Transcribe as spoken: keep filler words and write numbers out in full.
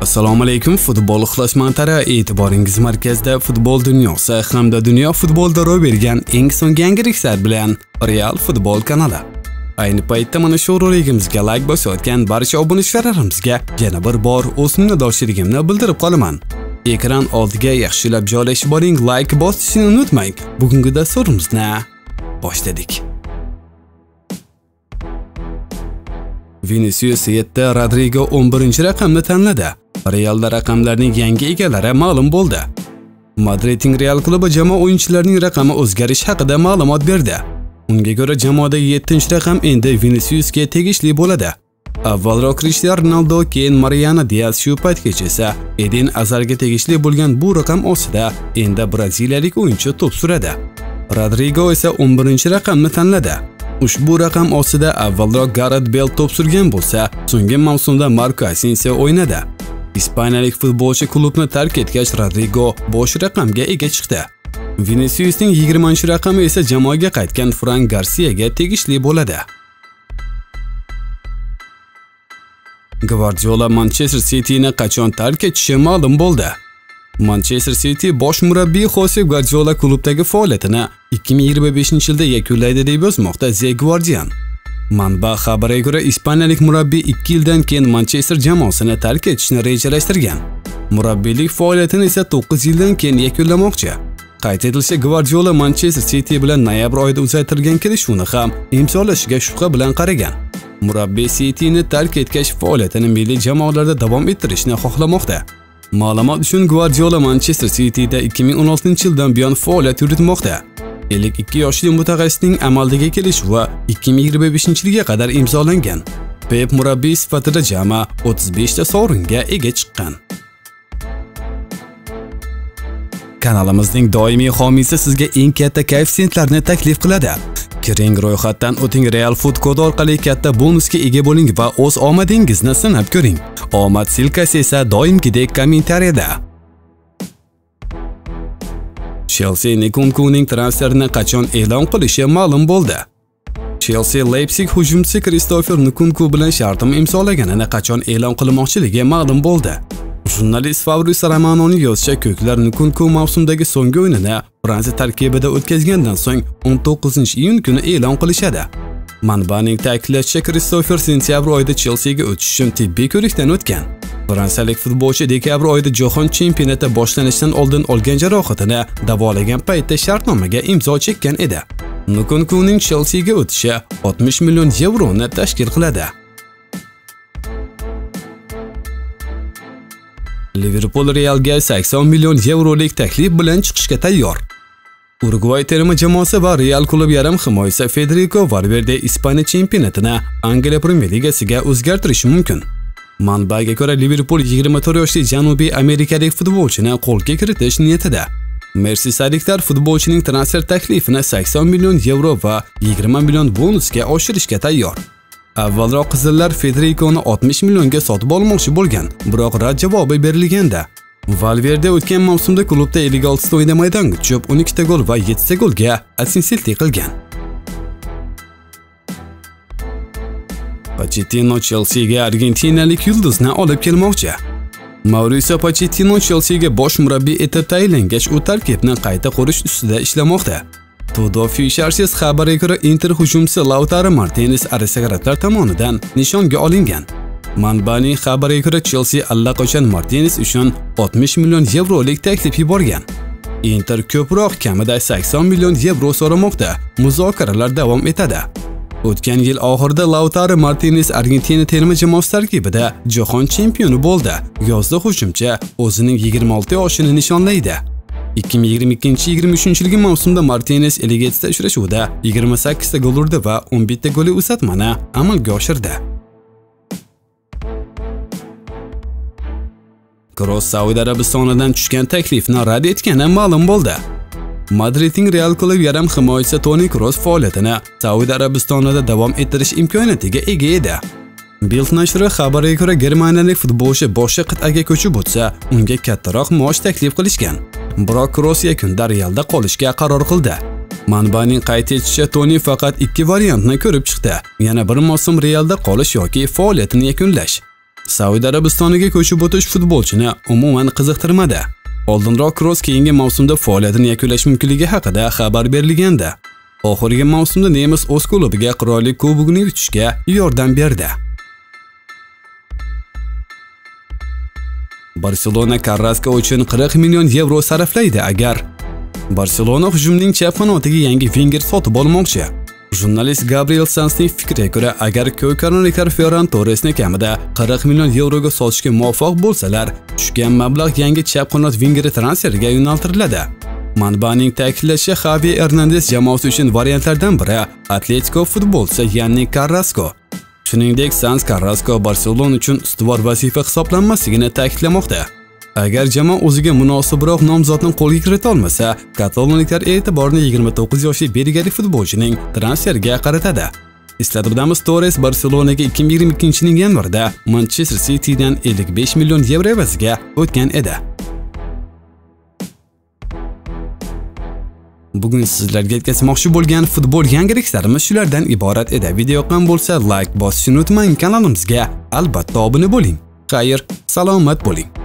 Assalomu alaykum futbol ixlosmandlari, e'tiboringiz markazida futbol dunyosi hamda dunyo futbolida ro'y bergan eng so'nggi yangiliklar bilan Real Futbol kanali. Ayni paytda mana shu roligimizga like bosayotgan barcha obunachilarimizga yana bir bor o'z minnatdorchiligimni bildirib qolaman. Ekran oldiga yaxshilab joylashib oling, like bosishni unutmang. Bugungi dasturimizni boshladik. Vinicius yedi, Rodrigo o'n birinchi raqamni tanladi. Realda raqamlarning yangi egalari ma'lum bo'ldi. Madridning Real klubi jamoa o'yinchilarining raqami o'zgarish haqida ma'lumot berdi. Unga ko'ra jamoada yettinchi raqam endi Viniciusga tegishli bo'ladi. Avvalroq Cristiano Ronaldo, keyin Mariano Dias, shu paytgacha esa Eden Azarga tegishli bo'lgan bu raqam ostida endi braziliyalik o'yinchi to'p suradi. Rodrigo esa o'n birinchi raqamni tanladi. Ushbu raqam ostida avvalroq Gareth Bale to'p surgan bo'lsa, so'nggi mavsumda Marco Asensio o'ynadi. Ispaniyalik futbolchi klubni tark etgach, Rodrigo bosh raqamga ega chiqdi. Viniciusning yigirmanchi raqami esa jamoaga qaytgan Frank Garsiyaga tegishli bo'ladi. Guardiola Manchester City'ni qachon tark etishi ma'lum bo'ldi. Manchester City bosh murabbiyi Jose Guardiola klubdagi faoliyatini ikki ming yigirma beshinchi yilda yakunlaydi deb yozmoqda The Guardian. Manba xabariga ko'ra, ispaniyalik murabbiy ikki yildan keyin Manchester jamoasini tark etishni rejalashtirgan. Murabbiylik faoliyatini esa to'qqiz yildan keyin yakunlamoqchi. Qayd etilishicha, Guardiola Manchester City bilan noyabr oyida uzaytirilgan kelishuvni ham imzolashiga shubha bilan qaragan. Murabbiy City'ni tark etgach, faoliyatini milliy jamoalarda davom ettirishni xohlamoqda. Ma'lumot uchun, Guardiola Manchester City'da ikki ming o'n oltinchi yildan buyon faoliyat yuritmoqda. ellik ikki yoshli mutaxassisning amaldagi kelishuvi ikki ming yigirma beshinchi yilga qadar imzolangan. Pep murabbiy sifatida jami o'ttiz beshta sovringa ega chiqqan. Kanalimizning doimiy homiysi sizga eng katta koeffitsiyentlarni taklif qiladi. Kiring, ro'yxatdan o'ting, Real Food kodi orqali katta bonusga ega bo'ling va o'z omadingizni sinab ko'ring. Omad silkasi esa doimgidek kommentariyada. Chelsea Nkunkuning transferini qachon e'lon qilishi ma'lum bo'ldi. Chelsea Leipzig hujumchisi Kristofer Nkunku bilan shartnoma imzolaganini qachon e'lon qilmoqchiligi ma'lum bo'ldi. Jurnalist Fabris Romanoning yozishicha, ko'klar Nkunku mavsumdagi so'nggi o'yinini Fransiya tarkibida o'tkazgandan so'ng o'n to'qqizinchi iyun kuni e'lon qilishadi. Manbaning ta'kidlashicha, Kristofer sentyabr oyida Chelseaga o'tish uchun tibbiy ko'rikdan o'tgan. Fransiyalik futbolchi dekabr oyida Jahon chempionati boshlanishidan oldin olgan jarohatini davolagan paytda shartnomaga imzo chekkan edi. Nkunkuning Chelseaga o'tishi oltmish million yevroni tashkil qiladi. Liverpool Realga sakson million yevrolik taklif bilan chiqishga tayyor. Urugvay terma jamoasi va Real klub yarim himoyasi Federico Valverde Ispaniya chempionatini Angliya Premyer Ligasiga o'zgartirishi mumkin. Manbaga ko'ra, Liverpool yigirma to'rt yoshli Janubiy Amerikalik futbolchini qo'lga kiritish niyatida. Mersisaliklar futbolchining transfer taklifini sakson million yevro va yigirma million bonusga oshirishga tayyor. Avvalroq qizillar Federikoni oltmish millionga sotib olmoqchi bo'lgan, biroq rad javobi berilganda. Valverde o'tgan mavsumda klubda ellik olti ta o'yinda maydonga tushib, o'n ikkita gol va yettita golga assistentlik qilgan. Pochettino Chelsea'ga argentinalik yulduzni olib kelmoqchi. Mauricio Pochettino Chelsea'ga bosh murabbiy etib tayinlangach, u tarkibni qayta qurish ustida ishlamoqda. Todo Fishersiz xabariga ko'ra, Inter hujumchisi Lautaro Martinez aristokratlar tomonidan nishonga olingan. Manbaning xabariga ko'ra, Chelsea allaqachon Martinez uchun oltmish million yevrolik taklif yuborgan. Inter ko'proq, kamida sakson million yevro so'ramoqda. Muzokaralar davom etadi. O'tgan yil oxirida Lautaro Martinez Argentina terma jamoasi tarkibida Jahon chempioni bo'ldi. Yozda hujumchi o'zining yigirma olti yoshini nishonlaydi. ikki ming yigirma ikki yigirma uch mavsumda Martinez ellik yettita uchrashuvda yigirma sakkizta gol urdi va o'n bitta golli uzatmani amalga oshirdi. Kroos Saudiya Arabistonidan tushgan taklifni rad etgani ma'lum bo'ldi. Madridning Real klubi yarim himoyachisi Toni Kroos faoliyatini Saudiya Arabistonida davom ettirish imkoniyatiga ega edi. Bild nashri xabariga ko'ra, germaniyalik futbolchi boshqa qit'aga ko'chib o'tsa, unga kattaroq maosh taklif qilishgan. Biroq Kroos yakunda Realda qolishga qaror qildi. Manbaning qayd etishicha, Toni faqat ikki variantni ko'rib chiqdi. Yana bir mavsum Realda qolish yoki faoliyatini yakunlash. Saudi Arabistoniga ko'chib o'tish futbolchini umuman qiziqtirmadi. Oldinroq Kroos keyingi mavsumda faoliyatini yakunlash mumkinligi haqida xabar berilgandi. Oxirgi mavsumda nemis o'z klubiga Qirollik Kubogini yutishga yordam berdi. Barselona Karraska uchun qirq million yevro sarflaydi agar. Barselona hujumning chap qanotiga yangi Wenger sotib olmoqchi. Jurnalist Gabriel Sansning fikriga ko'ra, agar ko'karonliklar Ferran Torresni kamida qirq million yevroga sotishga muvaffaq bo'lsalar, tushgan mablag' yangi chap qanot Wenger transferiga yo'naltiriladi. Manbaning ta'kidlashicha, Xavi Hernandez jamoasi uchun variantlardan biri Atletico futbolchisi Yanni Carrasco. Shuningdek, Sans Carrasco Barselona uchun ustuvor vazifa hisoblanmasligini ta'kidlamoqda. Agar jamoa o'ziga munosibroq nomzodni qo'lga kirita olmasa, katalonliklar e'tiborini yigirma to'qqiz yoshli belgiyalik futbolchining transferiga qaratadi. Eslatib o'tamiz, Torres Barselonaga ikki ming yigirma ikkinchi yilning yanvarida Manchester City'dan ellik besh million yevro evaziga o'tgan edi. Bugun sizlarga yetkazmoqchi bo'lgan futbol yangiliklarimiz shulardan iborat edi. Video yoqqan bo'lsa, like bosishni unutmang, kanalimizga albatta obuna bo'ling. Xayr, salomat bo'ling.